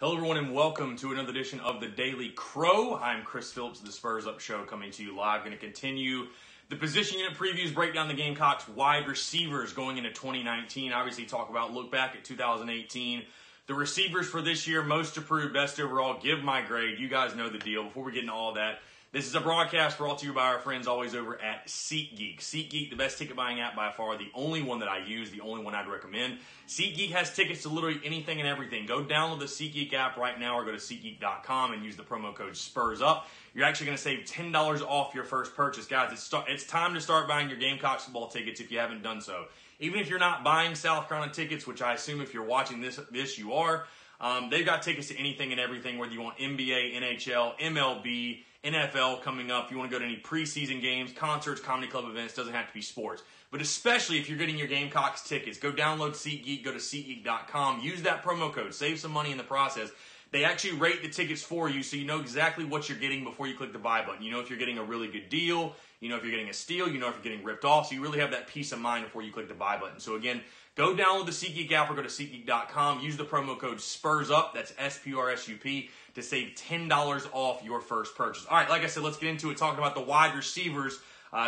Hello everyone and welcome to another edition of the Daily Crow. I'm Chris Phillips of the Spurs Up Show coming to you live. Going to continue the position unit previews, break down the Gamecocks wide receivers going into 2019. Obviously talk about, look back at 2018. The receivers for this year, most approved, best overall, give my grade. You guys know the deal. Before we get into all that, this is a broadcast brought to you by our friends always over at SeatGeek. SeatGeek, the best ticket buying app by far, the only one that I use, the only one I'd recommend. SeatGeek has tickets to literally anything and everything. Go download the SeatGeek app right now or go to SeatGeek.com and use the promo code SPURSUP. You're actually going to save $10 off your first purchase. Guys, it's time to start buying your Gamecocks football tickets if you haven't done so. Even if you're not buying South Carolina tickets, which I assume if you're watching this you are, they've got tickets to anything and everything, whether you want NBA, NHL, MLB, NFL coming up. You want to go to any preseason games, concerts, comedy club events, doesn't have to be sports. But especially if you're getting your Gamecocks tickets, go download SeatGeek, go to SeatGeek.com, use that promo code, save some money in the process. They actually rate the tickets for you so you know exactly what you're getting before you click the buy button. You know if you're getting a really good deal, you know if you're getting a steal, you know if you're getting ripped off, so you really have that peace of mind before you click the buy button. So again, go download the SeatGeek app or go to SeatGeek.com. Use the promo code SPURSUP, that's S-P-U-R-S-U-P, to save $10 off your first purchase. All right, like I said, let's get into it, talking about the wide receivers,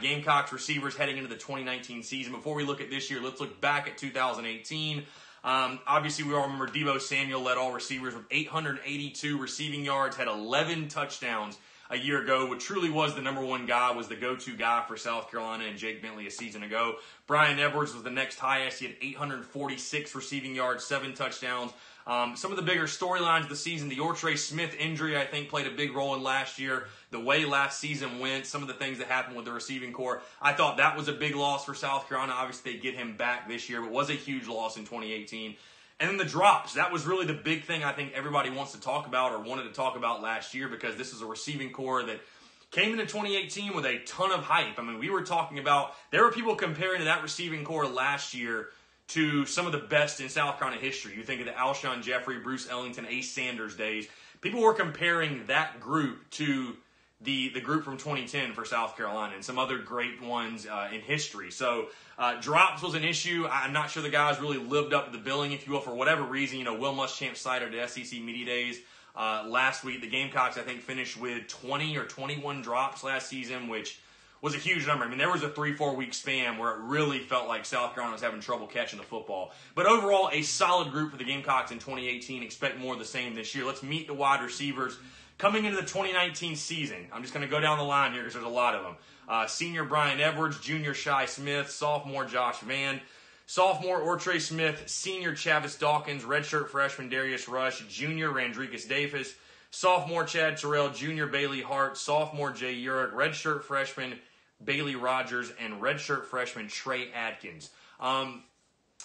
Gamecocks receivers heading into the 2019 season. Before we look at this year, let's look back at 2018. Obviously, we all remember Deebo Samuel led all receivers with 882 receiving yards, had 11 touchdowns a year ago, which truly was the number one guy, was the go-to guy for South Carolina and Jake Bentley a season ago. Bryan Edwards was the next highest. He had 846 receiving yards, 7 touchdowns. Some of the bigger storylines of the season, the OrTre Smith injury, I think, played a big role in last year, the way last season went, some of the things that happened with the receiving corps. I thought that was a big loss for South Carolina. Obviously, they get him back this year, but was a huge loss in 2018. And then the drops. That was really the big thing I think everybody wants to talk about or wanted to talk about last year, because this is a receiving corps that came into 2018 with a ton of hype. I mean, we were talking about, there were people comparing to that receiving corps last year to some of the best in South Carolina history. You think of the Alshon Jeffrey, Bruce Ellington, Ace Sanders days. People were comparing that group to the group from 2010 for South Carolina and some other great ones in history. So drops was an issue. I'm not sure the guys really lived up to the billing, if you will, for whatever reason. You know, Will Muschamp cited at SEC Media Days last week. The Gamecocks, I think, finished with 20 or 21 drops last season, which was a huge number. I mean, there was a 3-4 week span where it really felt like South Carolina was having trouble catching the football. But overall, a solid group for the Gamecocks in 2018. Expect more of the same this year. Let's meet the wide receivers coming into the 2019 season. I'm just going to go down the line here because there's a lot of them. Senior Bryan Edwards, junior Shi Smith, sophomore Josh Vann, sophomore OrTre Smith, senior Chavis Dawkins, redshirt freshman Darius Rush, junior Rendrickus Davis, sophomore Chad Terrell, junior Bailey Hart, sophomore Jay Urich, redshirt freshman Bailey Rogers, and redshirt freshman Trey Adkins.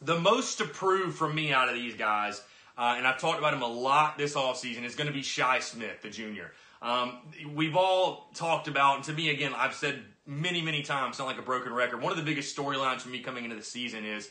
The most approved from me out of these guys, and I've talked about him a lot this offseason, is going to be Shi Smith, the junior. We've all talked about, and to me, again, I've said many, many times, sound like a broken record, one of the biggest storylines for me coming into the season is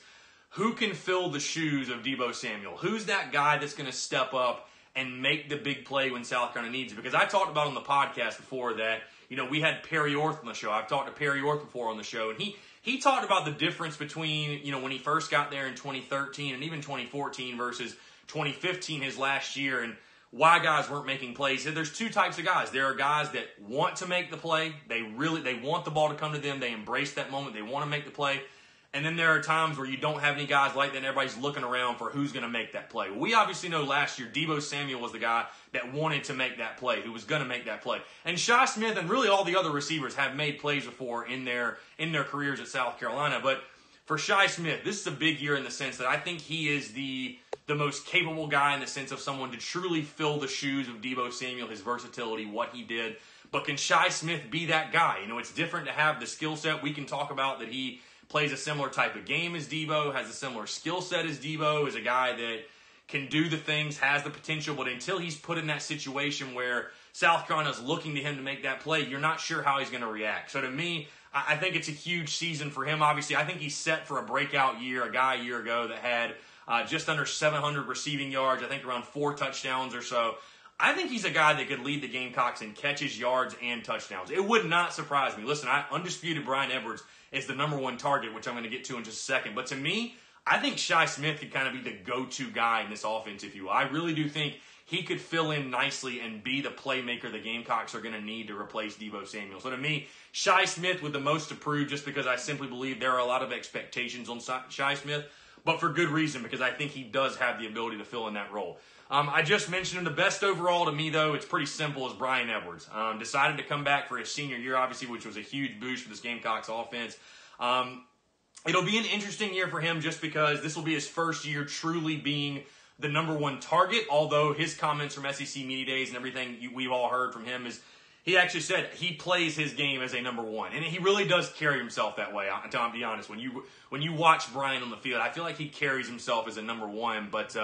who can fill the shoes of Deebo Samuel? Who's that guy that's going to step up and make the big play when South Carolina needs it? Because I talked about on the podcast before that, you know, we had Perry Orth on the show. I've talked to Perry Orth before on the show, and he talked about the difference between, you know, when he first got there in 2013 and even 2014 versus 2015, his last year, and why guys weren't making plays. There's two types of guys. There are guys that want to make the play. They want the ball to come to them. They embrace that moment. They want to make the play. And then there are times where you don't have any guys like that, and everybody's looking around for who's going to make that play. We obviously know last year Deebo Samuel was the guy that wanted to make that play, who was going to make that play. And Shi Smith and really all the other receivers have made plays before in their careers at South Carolina. But for Shi Smith, this is a big year in the sense that I think he is the most capable guy in the sense of someone to truly fill the shoes of Deebo Samuel, his versatility, what he did. But can Shi Smith be that guy? You know, it's different to have the skill set. We can talk about that he plays a similar type of game as Deebo, has a similar skill set as Deebo, is a guy that can do the things, has the potential, but until he's put in that situation where South Carolina's looking to him to make that play, you're not sure how he's going to react. So to me, I think it's a huge season for him. Obviously, I think he's set for a breakout year, a guy a year ago that had just under 700 receiving yards, I think around 4 touchdowns or so. I think he's a guy that could lead the Gamecocks in catches, yards, and touchdowns. It would not surprise me. Listen, undisputed Bryan Edwards is the number one target, which I'm going to get to in just a second. But to me, I think Shi Smith could kind of be the go-to guy in this offense, if you will. I really do think he could fill in nicely and be the playmaker the Gamecocks are going to need to replace Deebo Samuel. So to me, Shi Smith with the most to prove, just because I simply believe there are a lot of expectations on Shi Smith, but for good reason, because I think he does have the ability to fill in that role. I just mentioned him. The best overall to me, though, it's pretty simple, is Bryan Edwards. Decided to come back for his senior year, obviously, which was a huge boost for this Gamecocks offense. It'll be an interesting year for him just because this will be his first year truly being the number one target, although his comments from SEC Media Days and everything we've all heard from him is he actually said he plays his game as a number one. And he really does carry himself that way, Tom, to be honest. When you watch Bryan on the field, I feel like he carries himself as a number one. But,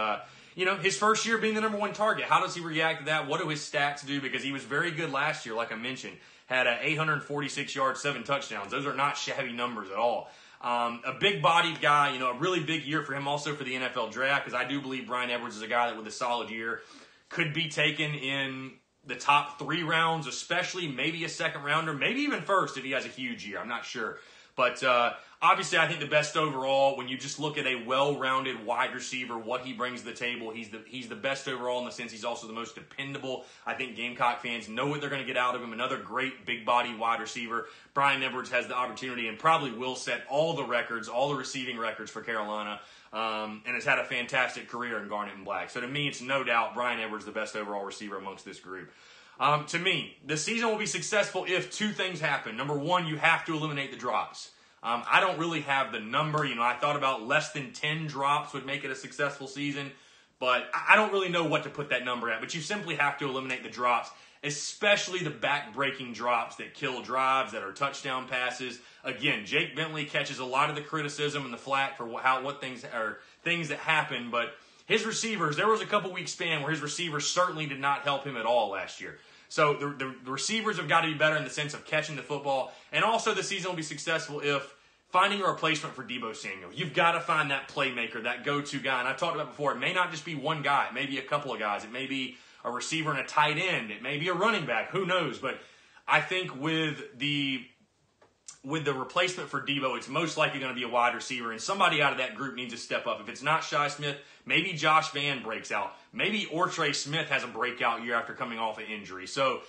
you know, his first year being the number one target, how does he react to that? What do his stats do? Because he was very good last year, like I mentioned. Had 846 yards, 7 touchdowns. Those are not shabby numbers at all. A big-bodied guy, you know, a really big year for him also for the NFL draft, because I do believe Bryan Edwards is a guy that with a solid year could be taken in the top 3 rounds, especially maybe a second rounder, maybe even first if he has a huge year. I'm not sure. But obviously I think the best overall, when you just look at a well-rounded wide receiver, what he brings to the table, he's the best overall in the sense he's also the most dependable. I think Gamecock fans know what they're going to get out of him. Another great big-body wide receiver. Bryan Edwards has the opportunity and probably will set all the records, all the receiving records for Carolina, and has had a fantastic career in Garnet and Black. So to me, it's no doubt Bryan Edwards the best overall receiver amongst this group. To me, the season will be successful if 2 things happen. Number 1, you have to eliminate the drops. I don't really have the number. You know, I thought about less than 10 drops would make it a successful season, but I don't really know what to put that number at. But you simply have to eliminate the drops, especially the back-breaking drops that kill drives, that are touchdown passes. Again, Jake Bentley catches a lot of the criticism and the flack for what things are, things that happen, but his receivers, there was a couple-week span where his receivers certainly did not help him at all last year. So the receivers have got to be better in the sense of catching the football. And also the season will be successful if finding a replacement for Deebo Samuel. You've got to find that playmaker, that go-to guy. And I've talked about before, it may not just be one guy. It may be a couple of guys. It may be a receiver and a tight end. It may be a running back. Who knows? But I think with the replacement for Deebo, it's most likely going to be a wide receiver, and somebody out of that group needs to step up. If it's not Shi Smith, maybe Josh Vann breaks out. Maybe OrTre Smith has a breakout year after coming off an injury. So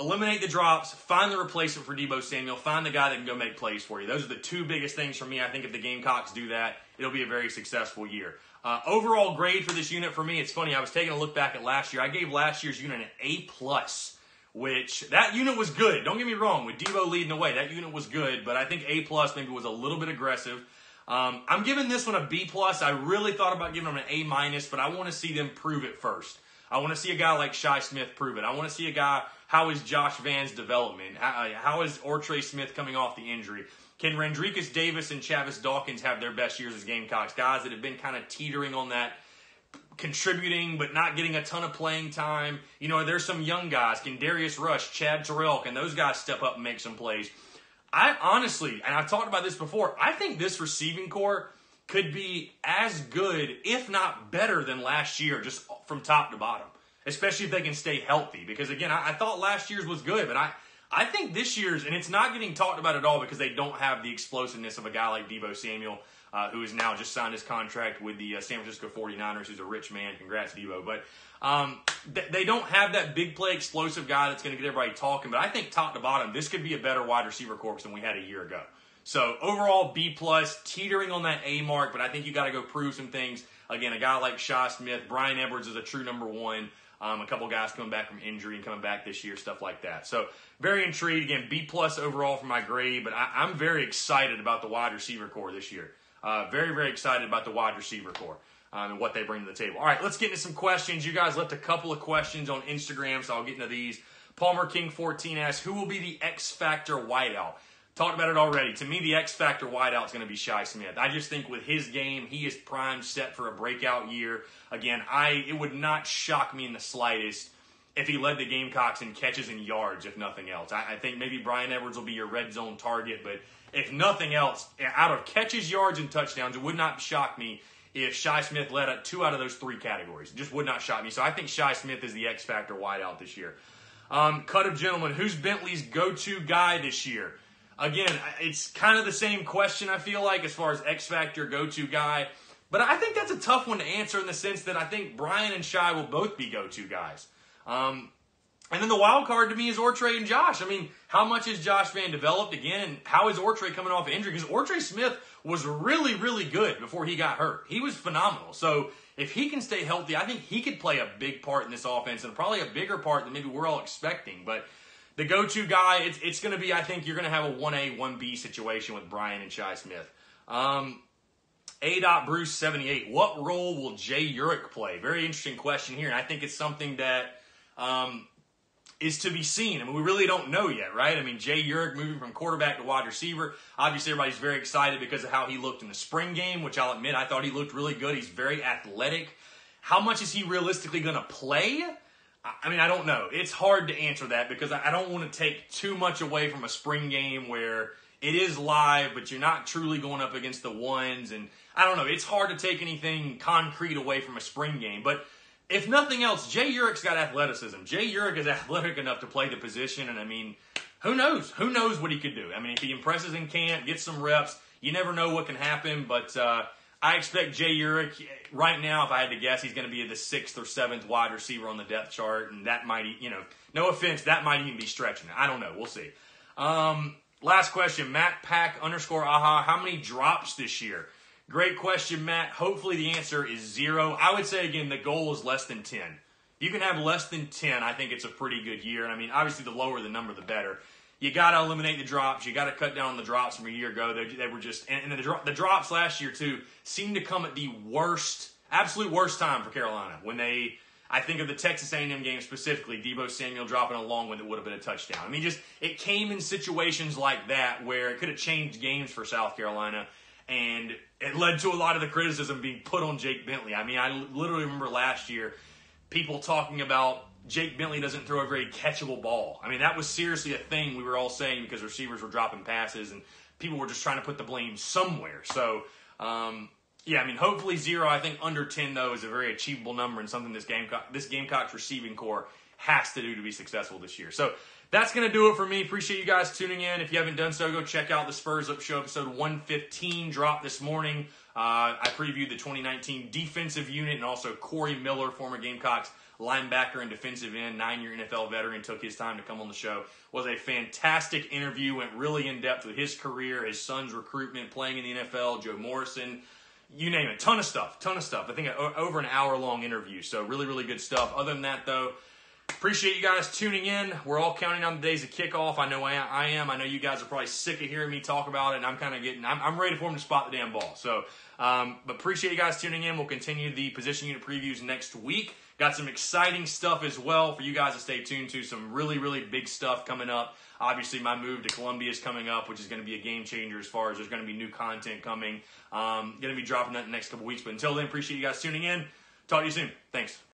eliminate the drops, find the replacement for Deebo Samuel, find the guy that can go make plays for you. Those are the 2 biggest things for me. I think if the Gamecocks do that, it'll be a very successful year. Overall grade for this unit for me, it's funny, I was taking a look back at last year. I gave last year's unit an A+. Which, that unit was good. Don't get me wrong. With Deebo leading the way, that unit was good. But I think A+ maybe was a little bit aggressive. I'm giving this one a B+. I really thought about giving them an A-, but I want to see them prove it first. I want to see a guy like Shi Smith prove it. I want to see a guy, how is Josh Vann's development? How is OrTre Smith coming off the injury? Can Rendrickus Davis and Chavis Dawkins have their best years as Gamecocks? Guys that have been kind of teetering on that, contributing but not getting a ton of playing time. You know, there's some young guys. Can Darius Rush, Chad Terrell, can those guys step up and make some plays? I honestly, and I've talked about this before, I think this receiving core could be as good, if not better, than last year, just from top to bottom, especially if they can stay healthy. Because, again, I thought last year's was good, but I think this year's, and it's not getting talked about at all because they don't have the explosiveness of a guy like Deebo Samuel, who has now just signed his contract with the San Francisco 49ers, who's a rich man. Congrats, Deebo. But they don't have that big play, explosive guy that's going to get everybody talking. But I think top to bottom, this could be a better wide receiver corps than we had a year ago. So overall, B+, teetering on that A mark. But I think you got to go prove some things. Again, a guy like Shi Smith, Bryan Edwards is a true number one. A couple guys coming back from injury and coming back this year, stuff like that. So very intrigued. Again, B+ overall for my grade. But I'm very excited about the wide receiver corps this year. Very, very excited about the wide receiver corps and what they bring to the table. All right, let's get into some questions. You guys left a couple of questions on Instagram, so I'll get into these. Palmer King 14 asks, who will be the X Factor wideout? Talked about it already. To me, the X Factor wideout is going to be Shi Smith. I just think with his game, he is primed, set for a breakout year. Again, it would not shock me in the slightest if he led the Gamecocks in catches and yards, if nothing else. I think maybe Bryan Edwards will be your red zone target, but if nothing else, out of catches, yards, and touchdowns, it would not shock me if Shi Smith led at 2 out of those 3 categories. It just would not shock me. So I think Shi Smith is the X Factor wideout this year. Cut of Gentlemen, who's Bentley's go-to guy this year? Again, it's kind of the same question, I feel like, as far as X Factor, go-to guy. But I think that's a tough one to answer in the sense that I think Bryan and Shi will both be go-to guys. And then the wild card to me is OrTre and Josh. I mean, how much has Josh Vann developed again, and how is OrTre coming off injury? Because OrTre Smith was really, really good before he got hurt. He was phenomenal. So if he can stay healthy, I think he could play a big part in this offense, and probably a bigger part than maybe we're all expecting. But the go-to guy, it's going to be, I think you're going to have a 1A, 1B situation with Bryan and Shi Smith. A.Bruce78, what role will Jay Urich play? Very interesting question here, and I think it's something that is to be seen. I mean, we really don't know yet, right? I mean, Jay Urich moving from quarterback to wide receiver. Obviously, everybody's very excited because of how he looked in the spring game, which I'll admit, I thought he looked really good. He's very athletic. How much is he realistically going to play? I mean, I don't know. It's hard to answer that because I don't want to take too much away from a spring game where it is live, but you're not truly going up against the ones. And I don't know. It's hard to take anything concrete away from a spring game. But if nothing else, Jay Urich's got athleticism. Jay Urich is athletic enough to play the position. And I mean, who knows? Who knows what he could do? I mean, if he impresses in camp, gets some reps, you never know what can happen. But I expect Jay Urich, right now, if I had to guess, he's going to be the 6th or 7th wide receiver on the depth chart. And that might, you know, no offense, that might even be stretching it. I don't know. We'll see. Last question, Matt Pack _aha. How many drops this year? Great question, Matt. Hopefully the answer is 0. I would say, again, the goal is less than 10. If you can have less than 10, I think it's a pretty good year. And I mean, obviously, the lower the number, the better. You got to eliminate the drops. You got to cut down on the drops from a year ago. They were just, and the drops last year, too, seemed to come at the worst, absolute worst time for Carolina. When they, I think of the Texas A&M game specifically, Deebo Samuel dropping a long one that would have been a touchdown. I mean, just, it came in situations like that where it could have changed games for South Carolina. And it led to a lot of the criticism being put on Jake Bentley. I mean, I literally remember last year people talking about Jake Bentley doesn't throw a very catchable ball. I mean, that was seriously a thing we were all saying because receivers were dropping passes and people were just trying to put the blame somewhere. So, yeah, I mean, hopefully 0. I think under 10, though, is a very achievable number and something this Gamecocks receiving core has to do to be successful this year. So that's going to do it for me. Appreciate you guys tuning in. If you haven't done so, go check out the Spurs Up Show episode 115 drop this morning. I previewed the 2019 defensive unit, and also Corey Miller, former Gamecocks linebacker and defensive end, 9-year NFL veteran, took his time to come on the show. Was a fantastic interview. Went really in-depth with his career, his son's recruitment, playing in the NFL, Joe Morrison. You name it. Ton of stuff. I think over an hour-long interview, so really, really good stuff. Other than that, though, appreciate you guys tuning in. We're all counting on the days of kickoff. I know I am. I know you guys are probably sick of hearing me talk about it, and I'm kind of getting – I'm ready for them to spot the damn ball. So, but appreciate you guys tuning in. We'll continue the position unit previews next week. Got some exciting stuff as well for you guys to stay tuned to. Some really, really big stuff coming up. Obviously, my move to Columbia is coming up, which is going to be a game changer as far as there's going to be new content coming. Going to be dropping that in the next couple weeks. But until then, appreciate you guys tuning in. Talk to you soon. Thanks.